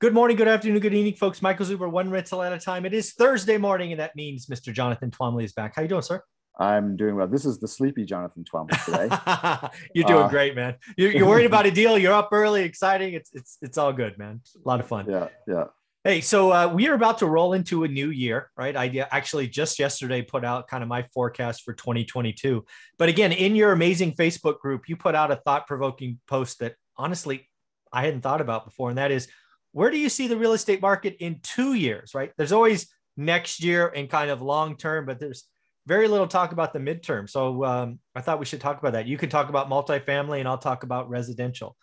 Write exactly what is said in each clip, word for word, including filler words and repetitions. Good morning, good afternoon, good evening, folks. Michael Zuber, one rental at a time. It is Thursday morning, and that means Mister Jonathan Twamley is back. How you doing, sir? I'm doing well. This is the sleepy Jonathan Twamley today. You're doing uh, great, man. You're, you're worried about a deal. You're up early, exciting. It's it's it's all good, man. A lot of fun. Yeah, yeah. Hey, so uh, we are about to roll into a new year, right? I actually just yesterday put out kind of my forecast for twenty twenty-two. But again, in your amazing Facebook group, you put out a thought-provoking post that honestly I hadn't thought about before, and that is, where do you see the real estate market in two years, right? There's always next year and kind of long-term, but there's very little talk about the midterm. So um, I thought we should talk about that. You can talk about multifamily and I'll talk about residential.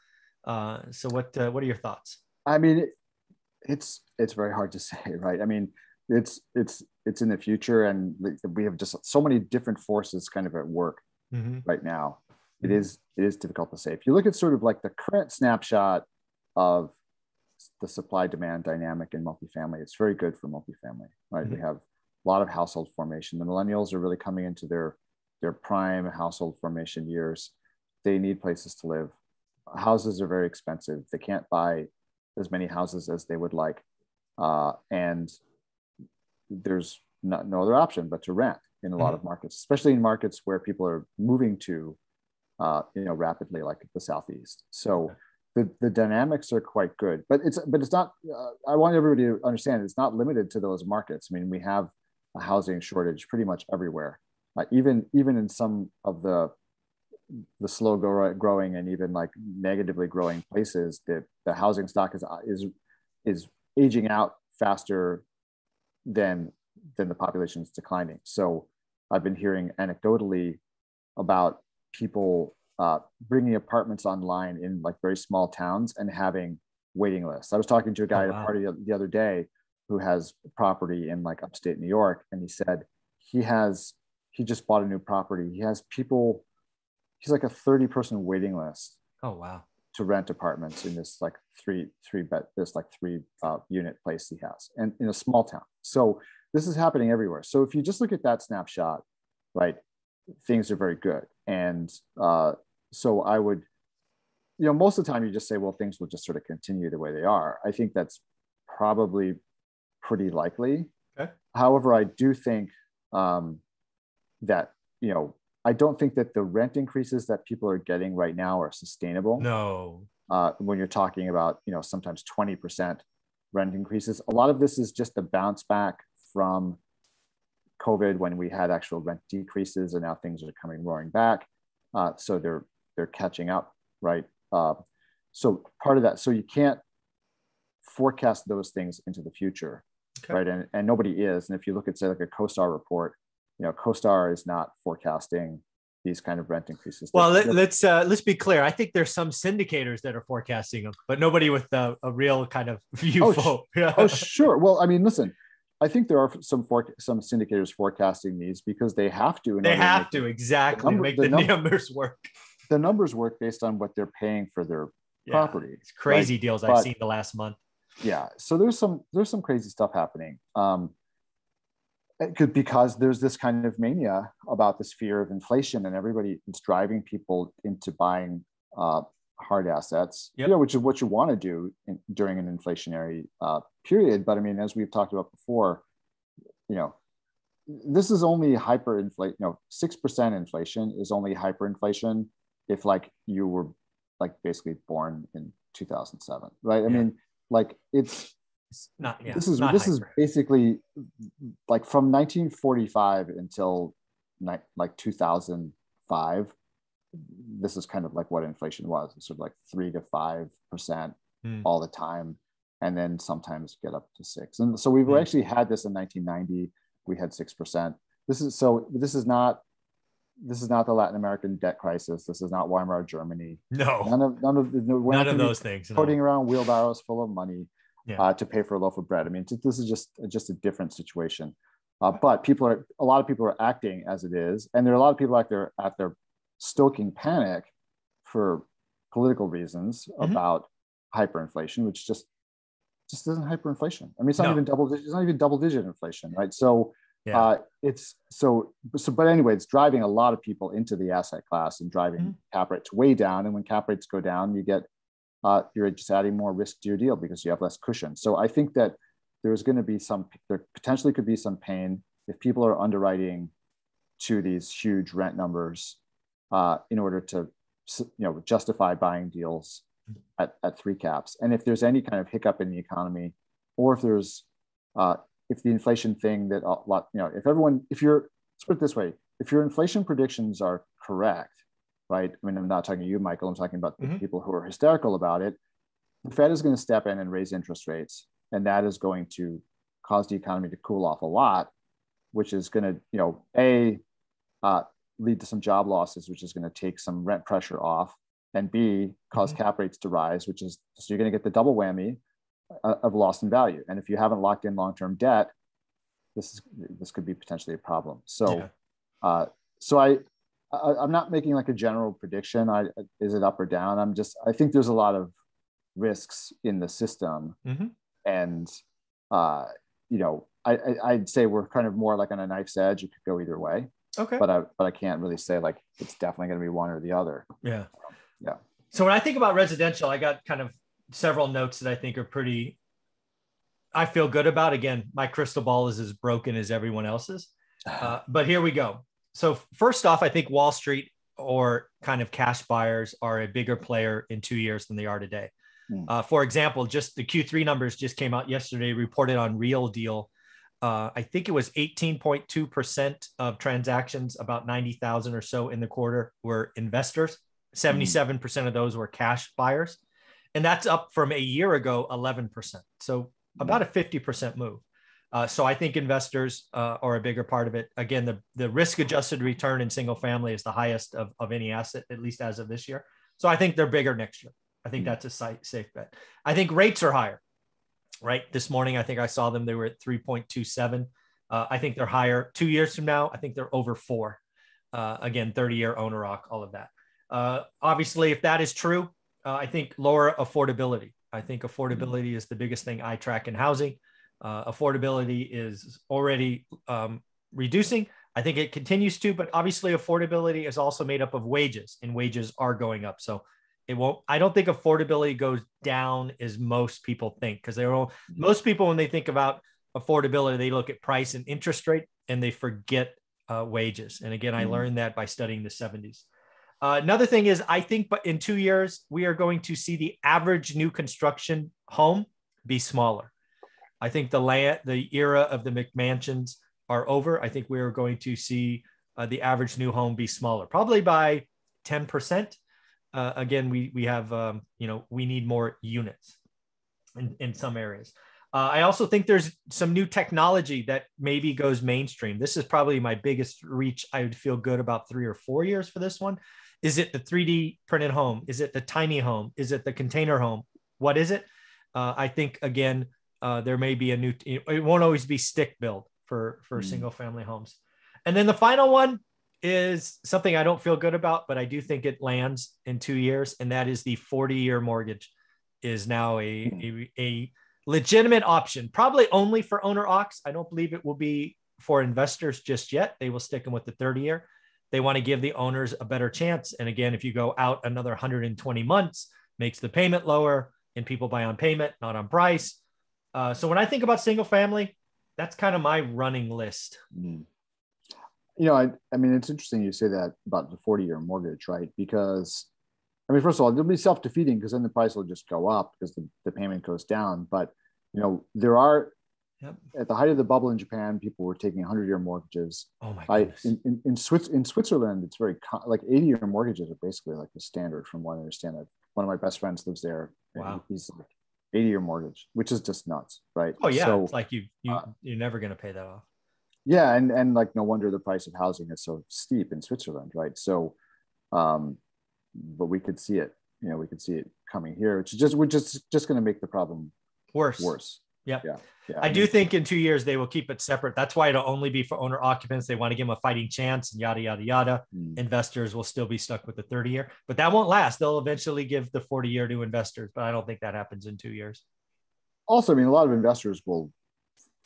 Uh, so what, uh, what are your thoughts? I mean, it's, it's very hard to say, right? I mean, it's, it's, it's in the future, and we have just so many different forces kind of at work mm-hmm. right now. It mm-hmm. is, it is difficult to say. If you look at sort of like the current snapshot of the supply-demand dynamic in multifamily, it's very good for multifamily, right? Mm-hmm. We have a lot of household formation. The millennials are really coming into their, their prime household formation years. They need places to live. Houses are very expensive. They can't buy as many houses as they would like. Uh, and there's not, no other option but to rent in a mm-hmm. lot of markets, especially in markets where people are moving to, uh, you know, rapidly, like the Southeast. So The, the dynamics are quite good, but it's but it's not. Uh, I want everybody to understand it's not limited to those markets. I mean, we have a housing shortage pretty much everywhere, uh, even even in some of the the slow growing and even like negatively growing places. That the housing stock is is is aging out faster than than the population is declining. So I've been hearing anecdotally about people Uh, bringing apartments online in like very small towns and having waiting lists. I was talking to a guy oh, wow. at a party the other day who has property in like upstate New York. And he said, he has, he just bought a new property. He has people, he's like a thirty person waiting list. Oh, wow. To rent apartments in this like three, three bed, this like three uh, unit place he has, and in a small town. So this is happening everywhere. So if you just look at that snapshot, right, things are very good. And, uh, So I would, you know, most of the time you just say, well, things will just sort of continue the way they are. I think that's probably pretty likely. Okay. However, I do think um, that, you know, I don't think that the rent increases that people are getting right now are sustainable. No. Uh, when you're talking about, you know, sometimes twenty percent rent increases, a lot of this is just a bounce back from COVID when we had actual rent decreases, and now things are coming roaring back. Uh, so they're, they're catching up, right? Uh, so part of that, so you can't forecast those things into the future, okay. right? And, and nobody is. And if you look at, say, like a CoStar report, you know, CoStar is not forecasting these kind of rent increases. Well, let, let's uh, let's be clear. I think there's some syndicators that are forecasting them, but nobody with a, a real kind of view. Oh, yeah. oh, sure. Well, I mean, listen. I think there are some for, some syndicators forecasting these because they have to. They have to, exactly, make the numbers work. The numbers work based on what they're paying for their property. It's crazy deals I've seen the last month. Yeah, so there's some there's some crazy stuff happening. Um, it could because there's this kind of mania about this fear of inflation, and everybody is driving people into buying uh, hard assets, yep. you know, which is what you want to do in, during an inflationary uh, period. But I mean, as we've talked about before, you know, this is only hyperinflation. You know, six percent inflation is only hyperinflation if like you were like basically born in two thousand seven, right? I yeah. mean, like it's, it's not, yeah, this is, not this hyper. is basically like from nineteen forty-five until ni- like two thousand five, this is kind of like what inflation was. It's sort of like three to five percent mm. all the time, and then sometimes get up to six. And so we've mm. actually had this in nineteen ninety. We had six percent. This is so. This is not. This is not the Latin American debt crisis. This is not Weimar Germany. No, none of none of none, none of those things. Putting no. around wheelbarrows full of money yeah. uh, to pay for a loaf of bread. I mean, this is just just a different situation. Uh, but people are a lot of people are acting as it is, and there are a lot of people out there out there. stoking panic for political reasons mm-hmm. about hyperinflation, which just just isn't hyperinflation. I mean, it's not no. even double. It's not even double digit inflation, right? So yeah. uh, it's so so. But anyway, it's driving a lot of people into the asset class and driving mm-hmm. cap rates way down. And when cap rates go down, you get uh, you're just adding more risk to your deal because you have less cushion. So I think that there's going to be some, there potentially could be some pain if people are underwriting to these huge rent numbers uh, in order to, you know, justify buying deals at, at three caps. And if there's any kind of hiccup in the economy, or if there's, uh, if the inflation thing that a lot, you know, if everyone, if you're, let's put it this way, if your inflation predictions are correct, right? I mean, I'm not talking to you, Michael, I'm talking about mm-hmm. the people who are hysterical about it. The Fed is going to step in and raise interest rates. And that is going to cause the economy to cool off a lot, which is going to, you know, A, uh, lead to some job losses, which is going to take some rent pressure off, and B, cause mm-hmm. cap rates to rise, which is, so you're going to get the double whammy uh, of loss in value. And if you haven't locked in long-term debt, this is, this could be potentially a problem. So, yeah. uh, so I, I, I'm not making like a general prediction. I, is it up or down? I'm just, I think there's a lot of risks in the system. Mm-hmm. And, uh, you know, I, I, I'd say we're kind of more like on a knife's edge. It could go either way. Okay. But I, but I can't really say like, it's definitely going to be one or the other. Yeah. Um, yeah. So when I think about residential, I got kind of several notes that I think are pretty, I feel good about. Again, my crystal ball is as broken as everyone else's. Uh, but here we go. So first off, I think Wall Street or kind of cash buyers are a bigger player in two years than they are today. Uh, for example, just the Q three numbers just came out yesterday, reported on Real Deal. Uh, I think it was eighteen point two percent of transactions, about ninety thousand or so in the quarter, were investors. seventy-seven percent of those were cash buyers. And that's up from a year ago, eleven percent. So about a fifty percent move. Uh, so I think investors uh, are a bigger part of it. Again, the, the risk-adjusted return in single family is the highest of, of any asset, at least as of this year. So I think they're bigger next year. I think that's a safe bet. I think rates are higher, right? This morning, I think I saw them. They were at three point two seven. Uh, I think they're higher. Two years from now, I think they're over four. Uh, again, thirty-year owner rock, all of that. Uh, obviously, if that is true, uh, I think lower affordability. I think affordability is the biggest thing I track in housing. Uh, affordability is already um, reducing. I think it continues to, but obviously affordability is also made up of wages, and wages are going up. So it won't, I don't think affordability goes down as most people think, because they're all, most people, when they think about affordability, they look at price and interest rate and they forget uh, wages. And again, I mm-hmm. learned that by studying the seventies. Uh, another thing is, I think, but in two years, we are going to see the average new construction home be smaller. I think the land, the era of the McMansions are over. I think we are going to see uh, the average new home be smaller, probably by ten percent. Uh, again, we we have, um, you know, we need more units in, in some areas. Uh, I also think there's some new technology that maybe goes mainstream. This is probably my biggest reach. I would feel good about three or four years for this one. Is it the three D printed home? Is it the tiny home? Is it the container home? What is it? Uh, I think, again, uh, there may be a new, it won't always be stick build for, for mm. single family homes. And then the final one is something I don't feel good about, but I do think it lands in two years. And that is the forty year mortgage is now a, a, a legitimate option, probably only for owner O Cs. I don't believe it will be for investors just yet. They will stick them with the thirty year. They want to give the owners a better chance. And again, if you go out another one hundred twenty months, makes the payment lower, and people buy on payment, not on price. Uh, so when I think about single family, that's kind of my running list. Mm. You know, I, I mean, it's interesting you say that about the forty year mortgage, right? Because, I mean, first of all, it'll be self-defeating because then the price will just go up because the, the payment goes down. But, you know, there are, yep. at the height of the bubble in Japan, people were taking one hundred year mortgages. Oh my goodness. I, in, in, in, Swiss, in Switzerland, it's very, like eighty year mortgages are basically like the standard from what I understand. One of my best friends lives there. Wow. He's like eighty year mortgage, which is just nuts, right? Oh yeah, so, it's like you, you, uh, you're never going to pay that off. Yeah, and and like no wonder the price of housing is so steep in Switzerland, right? So, um, but we could see it, you know, we could see it coming here. It's just we're just just going to make the problem worse. Worse. Yep. Yeah, yeah. I, I mean, do think in two years they will keep it separate. That's why it'll only be for owner occupants. They want to give them a fighting chance, and yada yada yada. Mm. Investors will still be stuck with the thirty year, but that won't last. They'll eventually give the forty year to investors, but I don't think that happens in two years. Also, I mean, a lot of investors will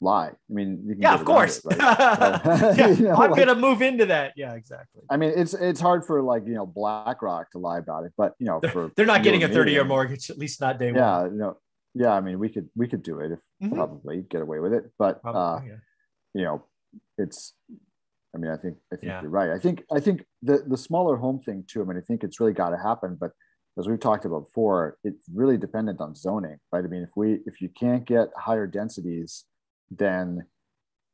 lie. I mean, you can yeah, of course. It, right? uh, yeah, you know, I'm like, going to move into that. Yeah, exactly. I mean, it's it's hard for like, you know, BlackRock to lie about it, but you know, they're, for they're not getting a thirty year mortgage, at least not day yeah, one. Yeah, no, yeah. I mean, we could we could do it if mm-hmm. probably get away with it, but probably, uh, yeah. you know, it's. I mean, I think I think yeah. you're right. I think I think the the smaller home thing too. I mean, I think it's really got to happen, but as we've talked about before, it's really dependent on zoning, right? I mean, if we if you can't get higher densities, then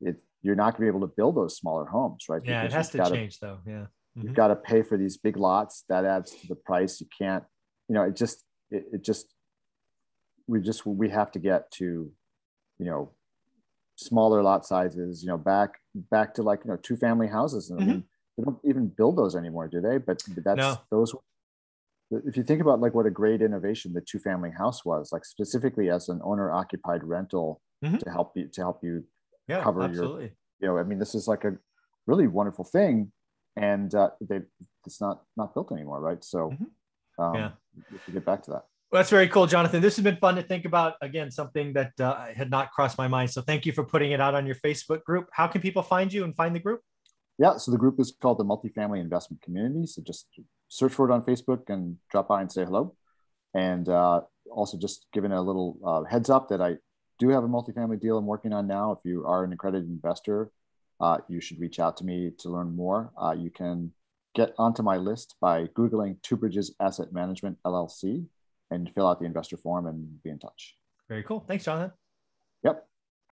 it you're not going to be able to build those smaller homes, right? Yeah, because it has to gotta, change though. Yeah, mm-hmm. You've got to pay for these big lots. That adds to the price. You can't, you know, it just it, it just we just we have to get to, you know, smaller lot sizes. You know, back back to like you know two family houses. And mm-hmm. I mean, they don't even build those anymore, do they? But, but that's no. those. If you think about like what a great innovation the two-family house was, like specifically as an owner-occupied rental mm-hmm. to help you to help you yeah, cover absolutely. your, you know, I mean, this is like a really wonderful thing, and uh, they it's not not built anymore, right? So, mm-hmm. um, yeah, we should get back to that. Well, that's very cool, Jonathan. This has been fun to think about. Again, something that uh, had not crossed my mind. So, thank you for putting it out on your Facebook group. How can people find you and find the group? Yeah, so the group is called the Multifamily Investment Community. So just search for it on Facebook and drop by and say hello. And uh, also just giving a little uh, heads up that I do have a multifamily deal I'm working on now. If you are an accredited investor, uh, you should reach out to me to learn more. Uh, you can get onto my list by Googling Two Bridges Asset Management, L L C, and fill out the investor form and be in touch. Very cool. Thanks, Jonathan. Yep.